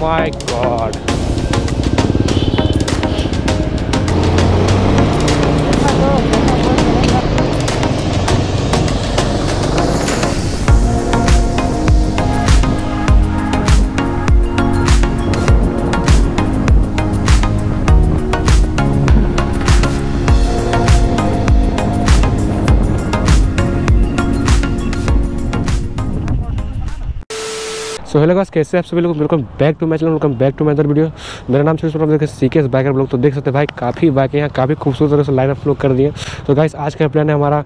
My God, तो hello guys, कैसे आप सभी लोग, welcome back to my other video. मेरा नाम है सीकेएस बाइकर व्लॉग। तो देख सकते हैं भाई, काफ़ी बाइकें यहाँ काफ़ी खूबसूरत तरह से लाइन अप कर दी है। तो गाइस आज का प्लान है हमारा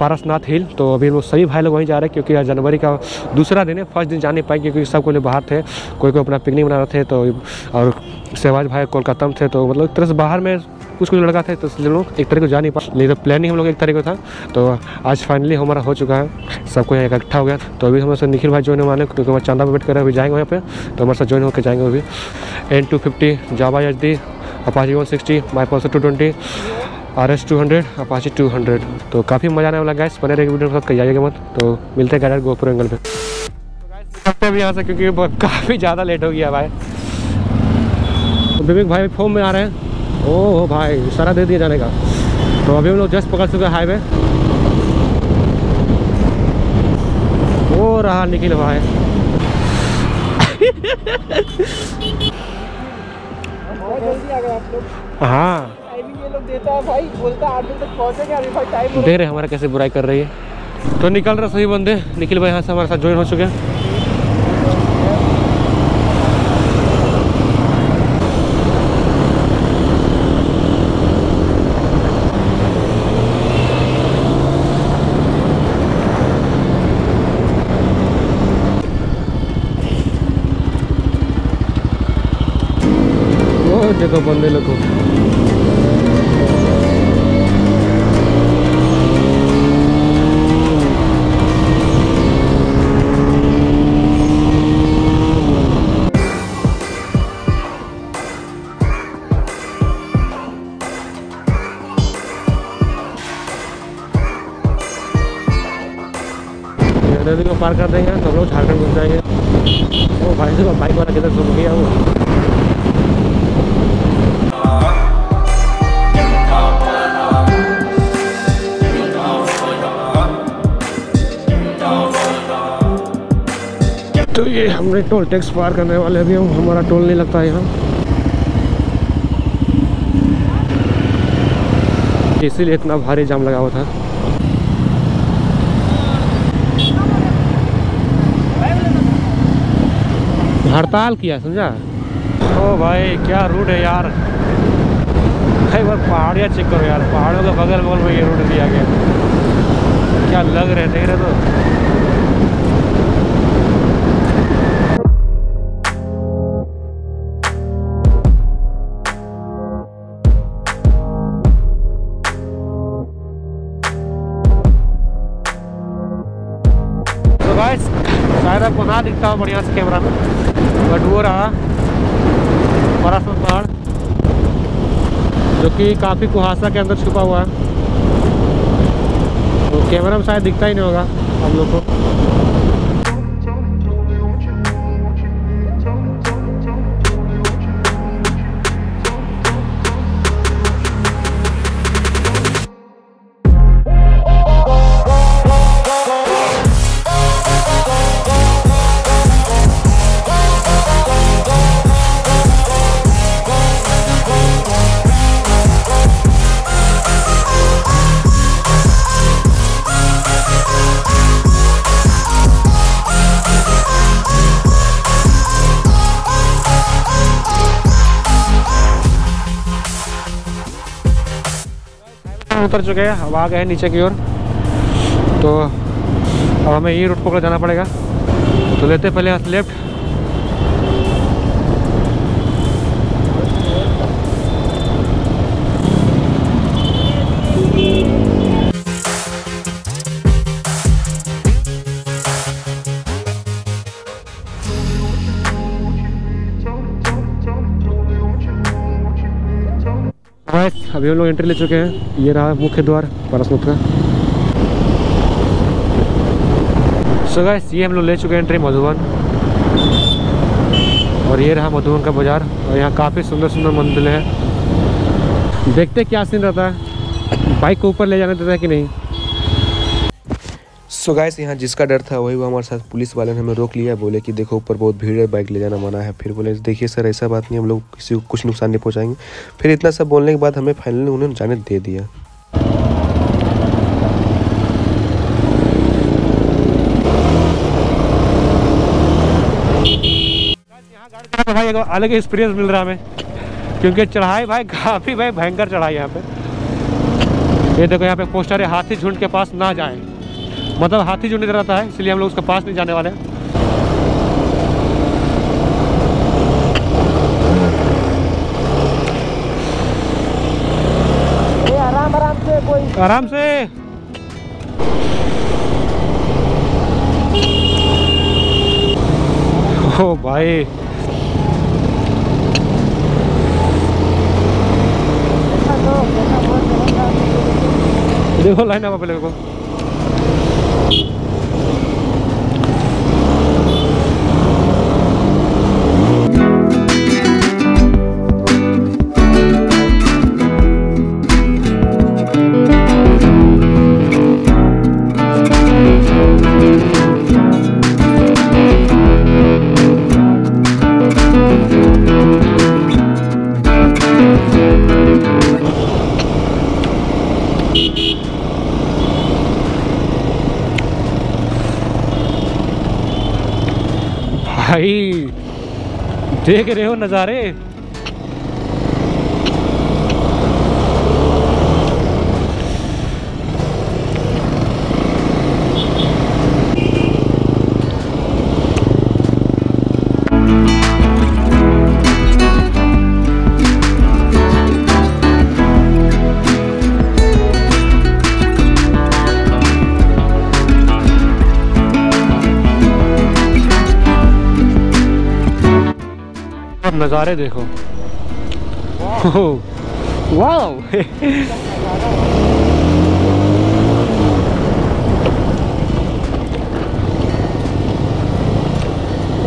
पारसनाथ हिल। तो अभी वो सभी भाई लोग वहीं जा रहे हैं क्योंकि आज जनवरी का दूसरा दिन है। फर्स्ट दिन जा नहीं पाएंगे क्योंकि सबको बाहर थे, कोई अपना पिकनिक बना रहे थे, तो और सहवाज भाई कोलकाता में थे, तो मतलब एक तरह से बाहर में कुछ लड़का थे, तो इसलिए लोग एक तरह को जा नहीं पाए। लेकिन प्लानिंग हम लोग एक तरह को था, तो आज फाइनली हमारा हो चुका है, सबको यहाँ इकट्ठा हो गया। तो अभी हमारे साथ निखिल भाई ज्वाइन होने, क्योंकि हमारे चांदा पर वेट कर रहे हैं, अभी जाएंगे वहाँ पे, तो हमारे साथ ज्वाइन होकर जाएंगे। अभी N250 Jawa HD, Apache 160, my Pulsar 220, RS 200, Apache 200। तो काफ़ी मज़ा आने वाला गाइस, बने रहेगा वीडियो के साथ, कहीं जाइएगा मत। तो मिलते हैं गाइस गोपुर एंगल पे भी यहाँ से, क्योंकि काफ़ी ज़्यादा लेट हो गया भाई। विवेक भाई फोन में आ रहे हैं, ओह भाई सारा दे दिया जाने का। तो अभी हम लोग जस्ट पकड़ चुके हैं हाईवे। वो रहा निखिल भाई। हाँ दे रहे, हमारा कैसे बुराई कर रही है। तो निकल रहा सही बंदे, निखिल भाई यहाँ से हमारे साथ ज्वाइन हो चुके हैं। देखो बंदे लोग को नदी को पार कर देंगे, सब लोग झारखंड घूम जाएंगे। वो भाई से बाइक वाला किधर घूम गया वो। तो ये हमने टोल टैक्स पार करने वाले, अभी हमारा टोल नहीं लगता है यहाँ, इसीलिए इतना भारी जाम लगा हुआ था। हड़ताल किया समझा। ओ भाई क्या रूट है यार, भाई पहाड़ियाँ चेक करो यार, पहाड़ों के बगल बगल में ये रूट दिया गया, क्या लग रहे देख रहे तो। शायद आपको ना दिखता हो बढ़िया से कैमरा में, बट वो रहा पारसनाथ पहाड़ जो कि काफ़ी कुहासा के अंदर छुपा हुआ है, तो कैमरा में शायद दिखता ही नहीं होगा हम लोग को। उतर चुके हैं, अब आ गए नीचे की ओर, तो अब हमें ये रूट पकड़ जाना पड़ेगा। तो लेते हैं पहले यहाँ से लेफ्ट, अभी हम लोग एंट्री ले चुके हैं। ये रहा मुख्य द्वार पारसनाथ का। सो गाइस ये हम लोग ले चुके हैं एंट्री मधुबन। और ये रहा मधुबन का बाज़ार। और यहाँ काफ़ी सुंदर सुंदर मंदिर है। देखते क्या सीन रहता है, बाइक को ऊपर ले जाने देता है कि नहीं। सो गाइस, यहाँ जिसका डर था वही हुआ हमारे साथ। पुलिस वाले ने हमें रोक लिया, बोले कि देखो ऊपर बहुत भीड़ है, बाइक ले जाना मना है। फिर बोले देखिए सर ऐसा बात नहीं, हम लोग किसी को कुछ नुकसान नहीं पहुँचाएंगे। फिर इतना सब बोलने के बाद हमें फाइनली उन्होंने जाने दे दिया। भाई एक अलग एक्सपीरियंस मिल रहा है हमें, क्योंकि चढ़ाई भाई काफ़ी भाई भयंकर चढ़ाई यहाँ पे। ये देखो यहाँ पे पोस्टर है, हाथी झुंड के पास ना जाएं, मतलब हाथी झुंड इधर रहता है, इसलिए हम लोग उसके पास नहीं जाने वाले हैं। आराम आराम से, कोई आराम से। ओ भाई देखो लाइन आप पहले देखो। भाई देख रहे हो नज़ारे, नज़ारे देखो। Wow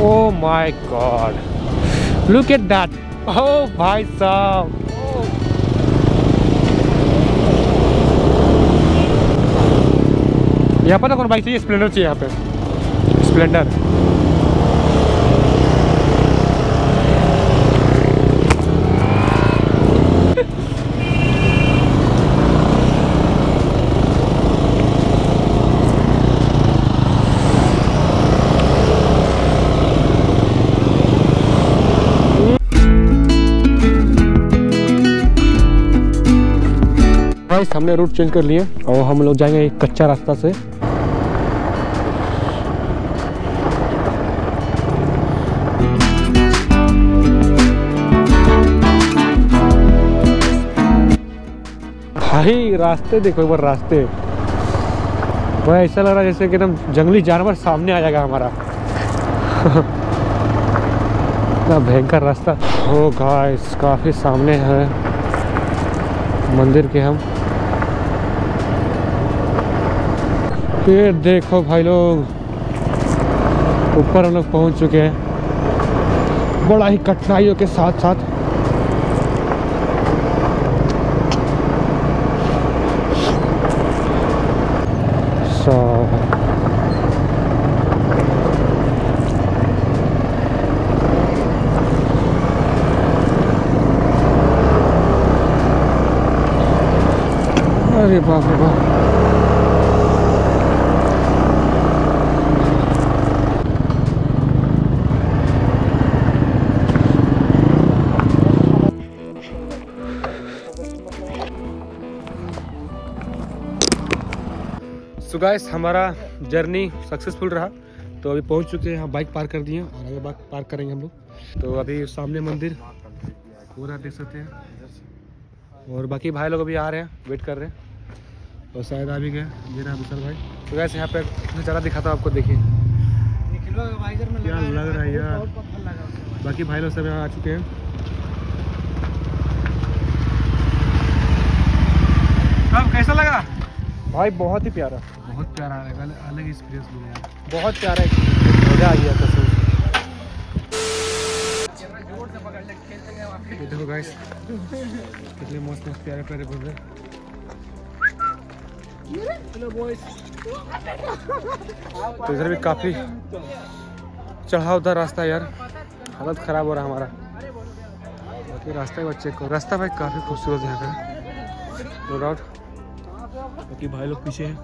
oh my God, look at that. ओ भाई साहब, यहाँ पर ना कौन बाइक चाहिए, स्प्लेंडर चाहिए यहाँ पे, स्प्लेंडर। हमने रूट चेंज कर लिया और हम लोग जाएंगे एक कच्चा रास्ता से। भाई रास्ते देखो एक बार, रास्ते भाई ऐसा लग रहा है जैसे कि एकदम जंगली जानवर सामने आ जाएगा हमारा। इतना भयंकर रास्ता। ओ गाइस, काफी सामने है मंदिर के हम। ये देखो भाई लोग, ऊपर हम लोग पहुँच चुके हैं बड़ा ही कठिनाइयों के साथ साथ। अरे बाप रे बाप, गाइस हमारा जर्नी सक्सेसफुल रहा। तो अभी पहुंच चुके हैं, यहाँ बाइक पार्क कर दिए और आगे बाइक पार्क करेंगे हम लोग। तो अभी सामने मंदिर पूरा देख सकते हैं और बाकी भाई लोग अभी आ रहे हैं, वेट कर रहे हैं और शायद आ भी गए। जी हाँ विशाल भाई। तो गाइस यहाँ पे नज़ारा दिखाता हूँ आपको, देखिए क्या लग रहा है यार। बाकी भाई लोग सब यहाँ आ चुके हैं। कैसा लगा भाई? बहुत ही प्यारा, बहुत प्यारा है, अलग एक्सपीरियंस मिला, बहुत प्यारा है, मज़ा आ गया कसम। ये देखो गाइस कितने मस्त मस्त प्यारे प्यारे घूम रहे। तो इधर भी काफ़ी चढ़ा उधर रास्ता यार, हालत ख़राब हो रहा हमारा। बाकी रास्ता ही बच्चे को रास्ता भाई काफ़ी खूबसूरत है यहाँ का, नो डाउट। बाकी भाई लोग पीछे हैं,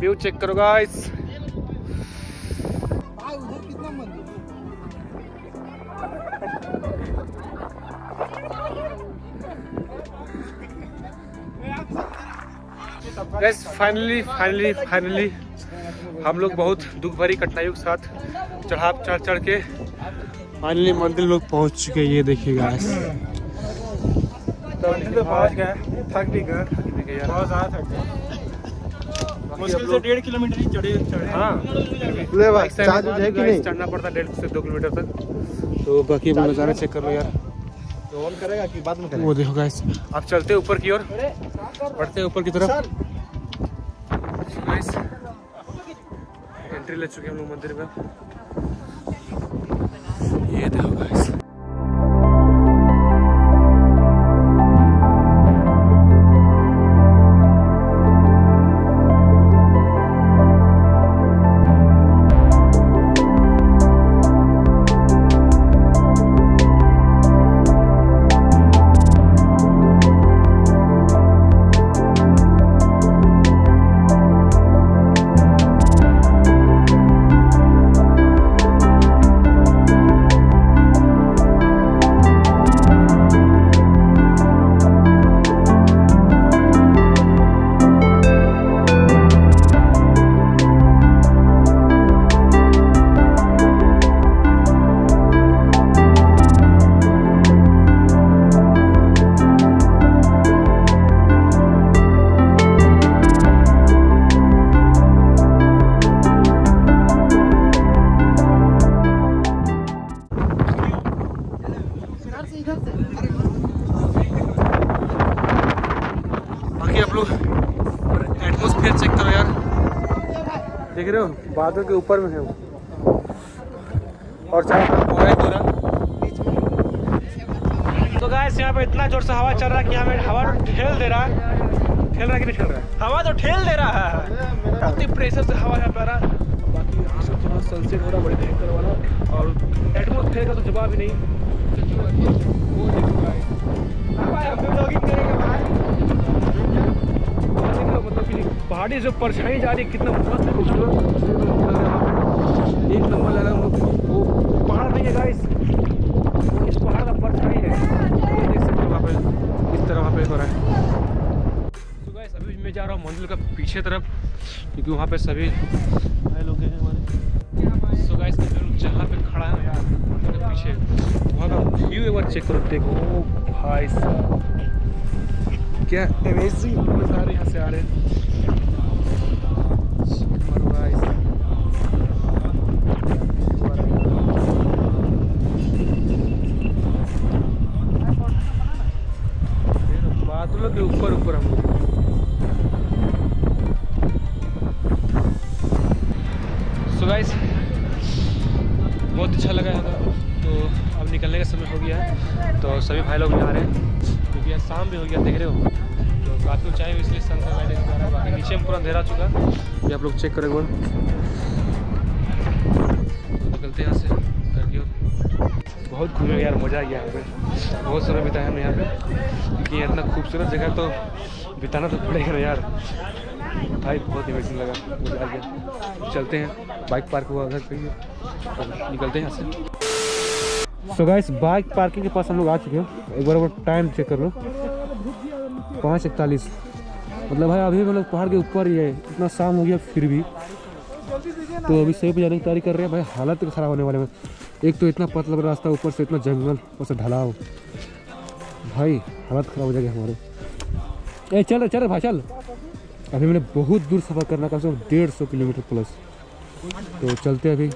व्यू चेक करो गाइस। गाइस फाइनली हम लोग बहुत दुख भरी कठिनाइयों के साथ चढ़ाव चढ़ के फाइनली मंदिर लोग पहुंच चुके हैं। ये देखिए गाइस मंदिर तो पहुंच गए, थक भी गए बहुत ज़्यादा थक गए। मुश्किल से 1.5 किलोमीटर ही चढ़े। हाँ चढ़ना पड़ता 1.5 से 2 किलोमीटर तक। तो बाकी नज़ारा चेक कर लो यार, तो ऑन करेगा कि बाद में करेगा वो देखो गाइस। आप चलते ऊपर की ओर बढ़ते हैं, ऊपर की तरफ गाइस। एंट्री ले चुके हम लोग मंदिर में, ये देखो गाइस। देख रहे हो बादल के ऊपर में है वो, और चारों तरफ कोहरा ही कोहरा। तो गाइस यहाँ पे इतना जोर से हवा चल रहा है कि हमें हवा ठेल दे रहा है। ठेल रहा है कि नहीं ठेल रहा है? हवा तो ठेल दे रहा है, काफी प्रेशर से हवा यहाँ पे आ रहा है। बाकी यहाँ से थोड़ा सनसेट हो रहा है, बड़े भयंकर वाला, और एटमोसफेयर का तो जवाब ही नहीं। पहाड़ी से परछाई जा रही, कितना मस्त है, खूबसूरत लग रहा है। एक नंबर लग रहा है वो पहाड़ नहीं है गाइस, इस पहाड़ का परछाई है, ये देख सकते हो वहाँ पे इस तरह वहाँ पे हो रहा है। तो गाइस अभी मैं जा रहा हूँ मंदिर का पीछे तरफ, क्योंकि वहाँ पे सभी भाई लोग हैं हमारे। तो गाइस जहाँ पे खड़ा है यार मंदिर के पीछे, वहाँ का व्यू एक बार चेक करो। देखो भाई साहब क्या अमेजिंग नज़ारे यहाँ से आ रहे हैं। बादलों के ऊपर ऊपर हम सो गाइस बहुत अच्छा लगा था। तो अब निकलने का समय हो गया है, तो सभी भाई लोग जा रहे हैं, क्योंकि आज शाम भी हो गया देख रहे हो। तो काफ़ी ऊँचाई हुई इसलिए सन का लाइट दिखा रहा है। बाकी नीचे में पूरा अंधेरा चुका है, ये आप लोग चेक करेंगे। तो निकलते हैं यहाँ से घर की ओर। बहुत घूमे यार, मज़ा आ गया यहाँ पे, बहुत समय बिताया हमने यहाँ पे, क्योंकि इतना खूबसूरत जगह तो बिताना तो पड़ेगा यार। भाई बहुत इमेजिंग लगा, मज़ा आ गया। चलते हैं, बाइक पार्क हुआ घर पे, तो निकलते हैं यहाँ से। सो गाइस बाइक पार्किंग के पास हम लोग आ चुके हैं। एक बार वो टाइम चेक कर लो, 5:41। मतलब भाई अभी हम लोग पहाड़ के ऊपर ही है, इतना शाम हो गया फिर भी। तो अभी सही पे जाने की तैयारी कर रहे हैं भाई, हालत ख़राब होने वाले में। एक तो इतना पतला रास्ता, ऊपर से इतना जंगल, ऊपर से ढलाव, भाई हालत ख़राब हो जाएगी हमारे। ए चल भाई चल, अभी मैंने बहुत दूर सफ़र करना, कम से कम 150 किलोमीटर प्लस। तो चलते अभी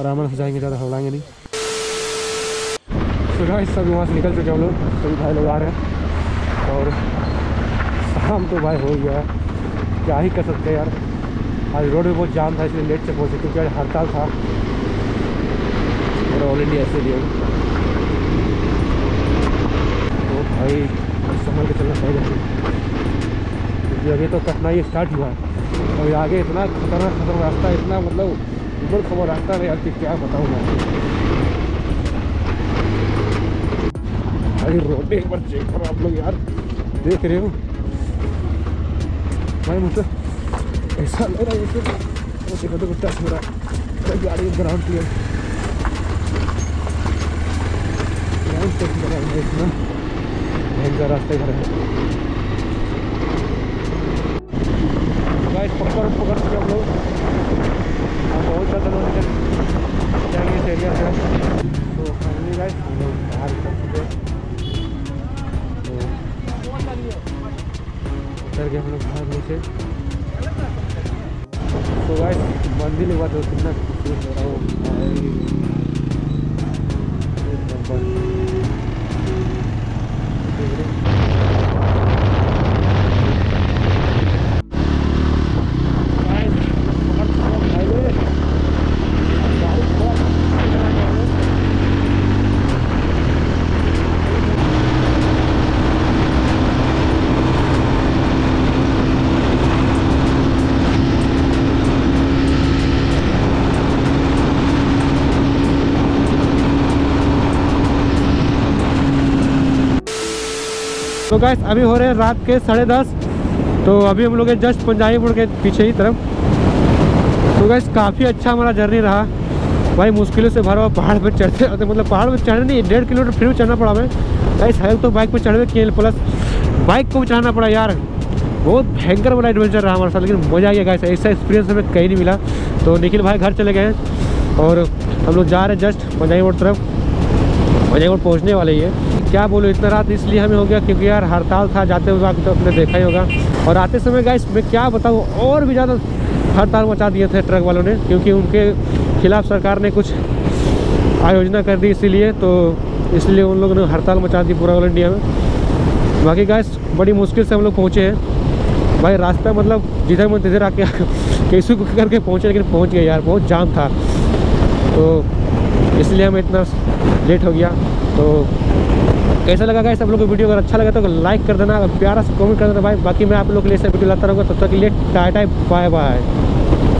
आराम से जाएंगे, ज़्यादा हड़लाएंगे नहीं। सुबह सब वहाँ से निकल चुके हम लोग, सभी भाई लोग आ रहे हैं, और शाम तो भाई हो गया, क्या ही कर सकते हैं यार। आज रोड में बहुत जाम था इसलिए लेट से पहुँचे, क्योंकि आज हड़ताल था। और ऑल इंडिया ऐसे भी है। तो भाई संभल के चलना पड़ेगा क्योंकि अभी तो कठिनाई स्टार्ट हुआ है और आगे इतना खतरनाक रास्ता, इतना मतलब ऊपर खबर रास्ता है यार कि क्या बताऊँ मैं। अरे रोड एक बार चेक करो आप लोग यार, देख रहे हो भाई, मुझे ऐसा लग रहा है जैसे तो टच हो रहा है गाड़ी ग्राउंड क्लियर इतना भयंकर रास्ते घर है। पकड़ पकड़ के हम लोग बहुत ज़्यादा लोग जाएंगे एरिया से। तो फाइनली गाइस हम लोग बाहर निकल चुके, उतर के हम लोग बाहर नीचे। तो भाई मंदिर एक बात हो, कितना खूबसूरत हो रहा हो तो गाइस अभी हो रहे हैं रात के 10:30। तो अभी हम लोग जस्ट पंजाबी मोड़ के पीछे ही तरफ। तो गाइस काफ़ी अच्छा हमारा जर्नी रहा भाई, मुश्किलों से भरा हुआ पहाड़ पर चढ़ते रहते, मतलब पहाड़ पर चढ़ने नहीं 1.5 किलोमीटर फिर भी चढ़ना पड़ा हमें गाइस। हेल्प तो बाइक पर चढ़े किए प्लस बाइक को भी चढ़ाना पड़ा यार, बहुत भयंकर वाला एडवेंचर रहा हमारे साथ, लेकिन मज़ा आ गया गाइस। ऐसा एक्सपीरियंस हमें कहीं नहीं मिला। तो निखिल भाई घर चले गए हैं और हम लोग जा रहे हैं जस्ट पंजाबी मोड़ तरफ, पंजाबी मोड़ पहुँचने वाले ही है। क्या बोलो इतना रात इसलिए हमें हो गया क्योंकि यार हड़ताल था, जाते हुए आपने तो अपने देखा ही होगा। और आते समय गाइस मैं क्या बताऊँ, और भी ज़्यादा हड़ताल मचा दिए थे ट्रक वालों ने, क्योंकि उनके खिलाफ सरकार ने कुछ आयोजना कर दी इसीलिए, तो इसलिए उन लोगों ने हड़ताल मचा दी पूरा ऑल इंडिया में। बाकी गाइस बड़ी मुश्किल से हम लोग पहुँचे हैं भाई, रास्ता मतलब जिधर मन तिधर आके कैसे करके पहुँचे, लेकिन पहुँच गए यार, बहुत जाम था तो इसलिए हमें इतना लेट हो गया। तो कैसा लगा गाइस आप लोग को वीडियो, अगर अच्छा लगा तो लाइक कर देना, प्यारा से कमेंट कर देना भाई। बाकी मैं आप लोग के लिए ऐसा वीडियो लाता रहूँगा, तब तक के लिए टाटा बाय बाय।